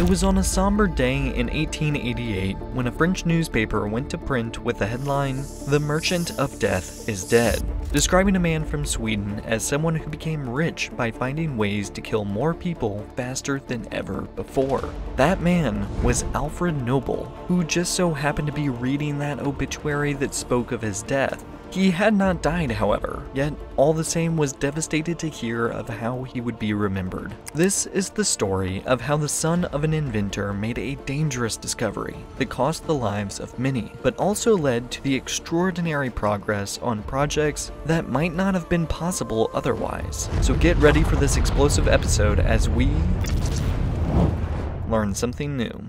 It was on a somber day in 1888 when a French newspaper went to print with the headline, "The Merchant of Death is Dead," describing a man from Sweden as someone who became rich by finding ways to kill more people faster than ever before. That man was Alfred Nobel, who just so happened to be reading that obituary that spoke of his death. He had not died, however, yet all the same was devastated to hear of how he would be remembered. This is the story of how the son of an inventor made a dangerous discovery that cost the lives of many, but also led to the extraordinary progress on projects that might not have been possible otherwise. So get ready for this explosive episode as we learn something new.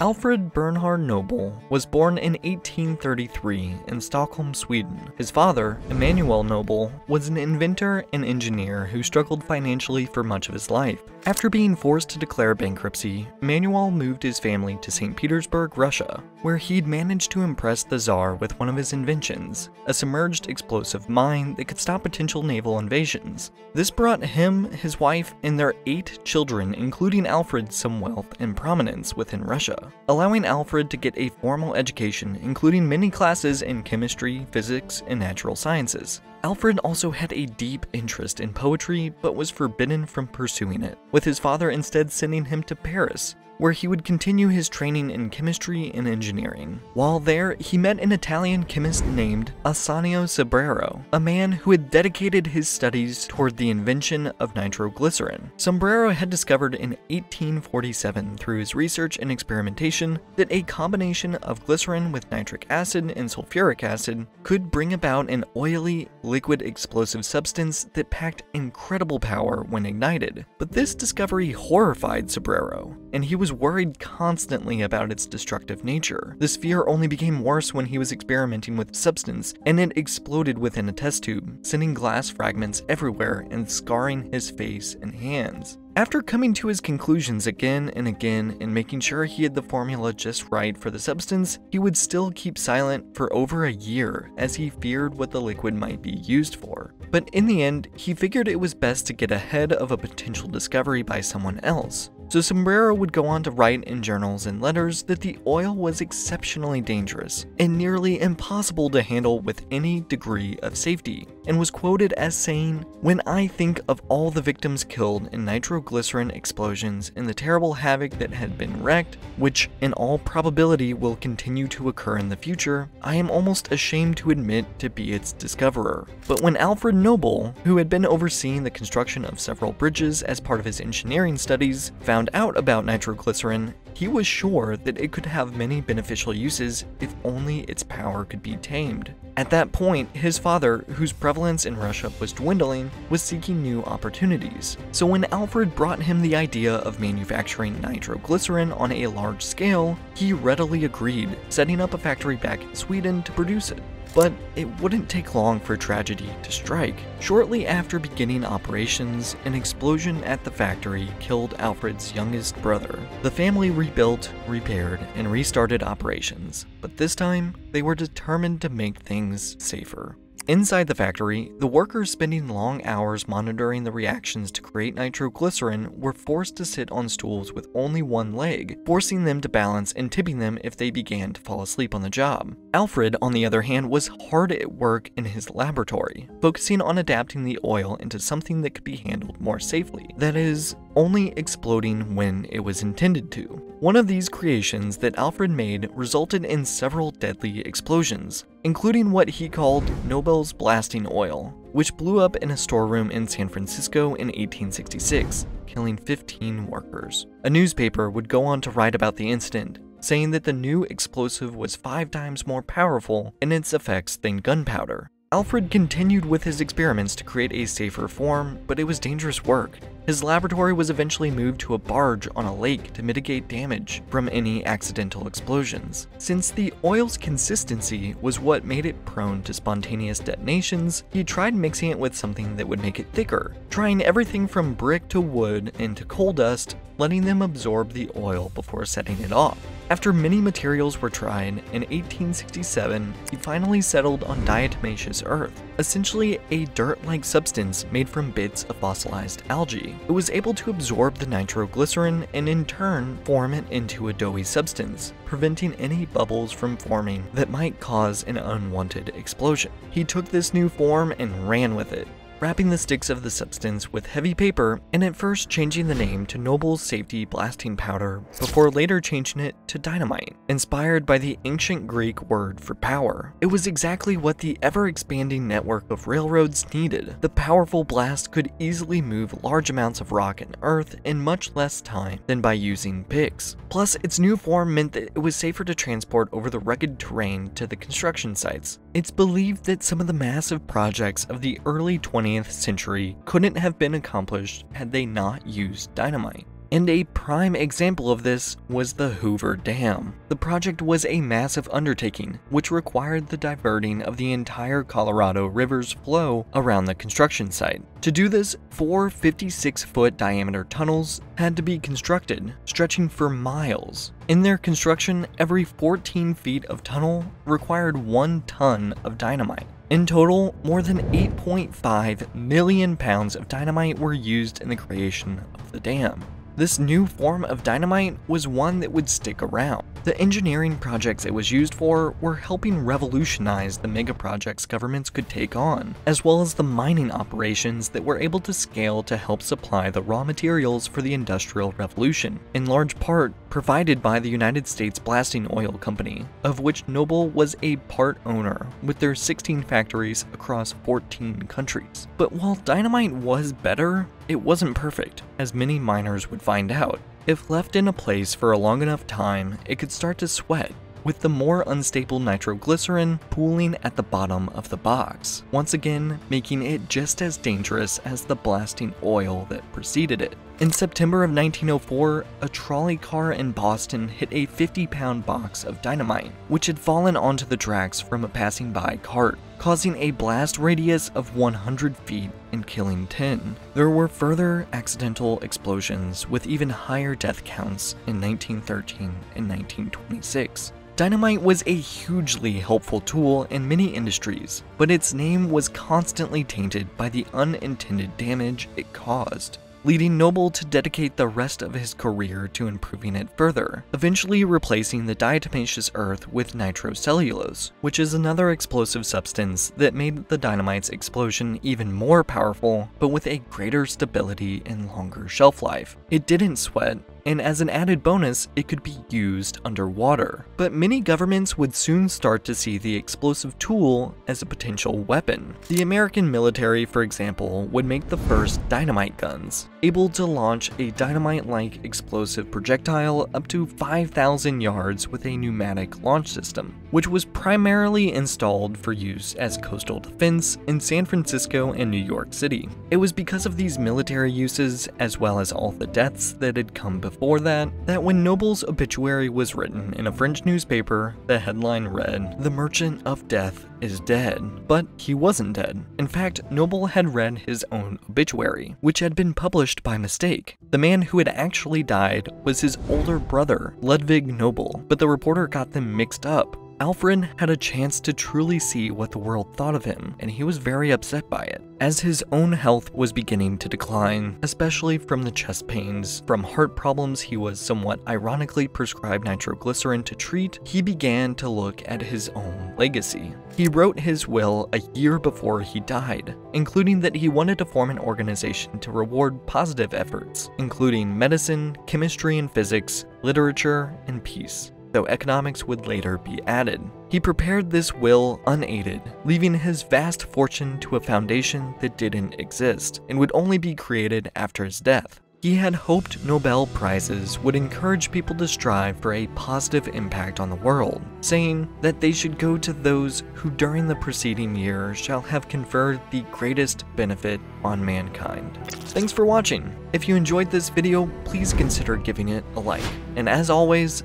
Alfred Bernhard Nobel was born in 1833 in Stockholm, Sweden. His father, Immanuel Nobel, was an inventor and engineer who struggled financially for much of his life. After being forced to declare bankruptcy, Immanuel moved his family to St. Petersburg, Russia, where he'd managed to impress the Tsar with one of his inventions, a submerged explosive mine that could stop potential naval invasions. This brought him, his wife, and their 8 children, including Alfred, some wealth and prominence within Russia, allowing Alfred to get a formal education, including many classes in chemistry, physics, and natural sciences. Alfred also had a deep interest in poetry, but was forbidden from pursuing it, with his father instead sending him to Paris, where he would continue his training in chemistry and engineering. While there, he met an Italian chemist named Ascanio Sobrero, a man who had dedicated his studies toward the invention of nitroglycerin. Sobrero had discovered in 1847 through his research and experimentation that a combination of glycerin with nitric acid and sulfuric acid could bring about an oily, liquid explosive substance that packed incredible power when ignited. But this discovery horrified Sobrero, and he was worried constantly about its destructive nature. This fear only became worse when he was experimenting with substance, and it exploded within a test tube, sending glass fragments everywhere and scarring his face and hands. After coming to his conclusions again and again and making sure he had the formula just right for the substance, he would still keep silent for over a year as he feared what the liquid might be used for. But in the end, he figured it was best to get ahead of a potential discovery by someone else. So Sobrero would go on to write in journals and letters that the oil was exceptionally dangerous and nearly impossible to handle with any degree of safety, and was quoted as saying, "When I think of all the victims killed in nitroglycerin explosions and the terrible havoc that had been wreaked, which in all probability will continue to occur in the future, I am almost ashamed to admit to be its discoverer." But when Alfred Nobel, who had been overseeing the construction of several bridges as part of his engineering studies, found out about nitroglycerin, he was sure that it could have many beneficial uses if only its power could be tamed. At that point, his father, whose prevalence in Russia was dwindling, was seeking new opportunities. So when Alfred brought him the idea of manufacturing nitroglycerin on a large scale, he readily agreed, setting up a factory back in Sweden to produce it. But it wouldn't take long for tragedy to strike. Shortly after beginning operations, an explosion at the factory killed Alfred's youngest brother. The family rebuilt, repaired, and restarted operations, but this time, they were determined to make things safer. Inside the factory, the workers spending long hours monitoring the reactions to create nitroglycerin were forced to sit on stools with only one leg, forcing them to balance and tipping them if they began to fall asleep on the job. Alfred, on the other hand, was hard at work in his laboratory, focusing on adapting the oil into something that could be handled more safely, that is, only exploding when it was intended to. One of these creations that Alfred made resulted in several deadly explosions, including what he called Nobel's blasting oil, which blew up in a storeroom in San Francisco in 1866, killing 15 workers. A newspaper would go on to write about the incident, saying that the new explosive was 5 times more powerful in its effects than gunpowder. Alfred continued with his experiments to create a safer form, but it was dangerous work. His laboratory was eventually moved to a barge on a lake to mitigate damage from any accidental explosions. Since the oil's consistency was what made it prone to spontaneous detonations, he tried mixing it with something that would make it thicker, trying everything from brick to wood and to coal dust, letting them absorb the oil before setting it off. After many materials were tried, in 1867, he finally settled on diatomaceous earth, essentially a dirt-like substance made from bits of fossilized algae. It was able to absorb the nitroglycerin and in turn form it into a doughy substance, preventing any bubbles from forming that might cause an unwanted explosion. He took this new form and ran with it, wrapping the sticks of the substance with heavy paper and at first changing the name to Nobel Safety Blasting Powder before later changing it to dynamite, inspired by the ancient Greek word for power. It was exactly what the ever-expanding network of railroads needed. The powerful blast could easily move large amounts of rock and earth in much less time than by using picks. Plus, its new form meant that it was safer to transport over the rugged terrain to the construction sites. It's believed that some of the massive projects of the early 20th century couldn't have been accomplished had they not used dynamite. And a prime example of this was the Hoover Dam. The project was a massive undertaking, which required the diverting of the entire Colorado River's flow around the construction site. To do this, four 56-foot diameter tunnels had to be constructed, stretching for miles. In their construction, every 14 feet of tunnel required 1 ton of dynamite. In total, more than 8.5 million pounds of dynamite were used in the creation of the dam. This new form of dynamite was one that would stick around. The engineering projects it was used for were helping revolutionize the mega projects governments could take on, as well as the mining operations that were able to scale to help supply the raw materials for the Industrial Revolution, in large part provided by the United States Blasting Oil Company, of which Nobel was a part owner with their 16 factories across 14 countries. But while dynamite was better, it wasn't perfect, as many miners would find out. If left in a place for a long enough time, it could start to sweat, with the more unstable nitroglycerin pooling at the bottom of the box, once again making it just as dangerous as the blasting oil that preceded it. In September of 1904, a trolley car in Boston hit a 50-pound box of dynamite, which had fallen onto the tracks from a passing by cart, causing a blast radius of 100 feet and killing 10. There were further accidental explosions with even higher death counts in 1913 and 1926. Dynamite was a hugely helpful tool in many industries, but its name was constantly tainted by the unintended damage it caused, leading Nobel to dedicate the rest of his career to improving it further, eventually replacing the diatomaceous earth with nitrocellulose, which is another explosive substance that made the dynamite's explosion even more powerful, but with a greater stability and longer shelf life. It didn't sweat, and as an added bonus, it could be used underwater. But many governments would soon start to see the explosive tool as a potential weapon. The American military, for example, would make the first dynamite guns, able to launch a dynamite-like explosive projectile up to 5,000 yards with a pneumatic launch system, which was primarily installed for use as coastal defense in San Francisco and New York City. It was because of these military uses, as well as all the deaths that had come before that when Nobel's obituary was written in a French newspaper, the headline read, "The Merchant of Death is dead." But he wasn't dead. In fact, Nobel had read his own obituary, which had been published by mistake. The man who had actually died was his older brother, Ludvig Nobel, but the reporter got them mixed up. Alfred had a chance to truly see what the world thought of him, and he was very upset by it, as his own health was beginning to decline, especially from the chest pains. From heart problems he was somewhat ironically prescribed nitroglycerin to treat, he began to look at his own legacy. He wrote his will a year before he died, including that he wanted to form an organization to reward positive efforts, including medicine, chemistry and physics, literature, and peace, though economics would later be added. He prepared this will unaided, leaving his vast fortune to a foundation that didn't exist and would only be created after his death. He had hoped Nobel Prizes would encourage people to strive for a positive impact on the world, saying that they should go to those who during the preceding year shall have conferred the greatest benefit on mankind. Thanks for watching. If you enjoyed this video, please consider giving it a like. And as always,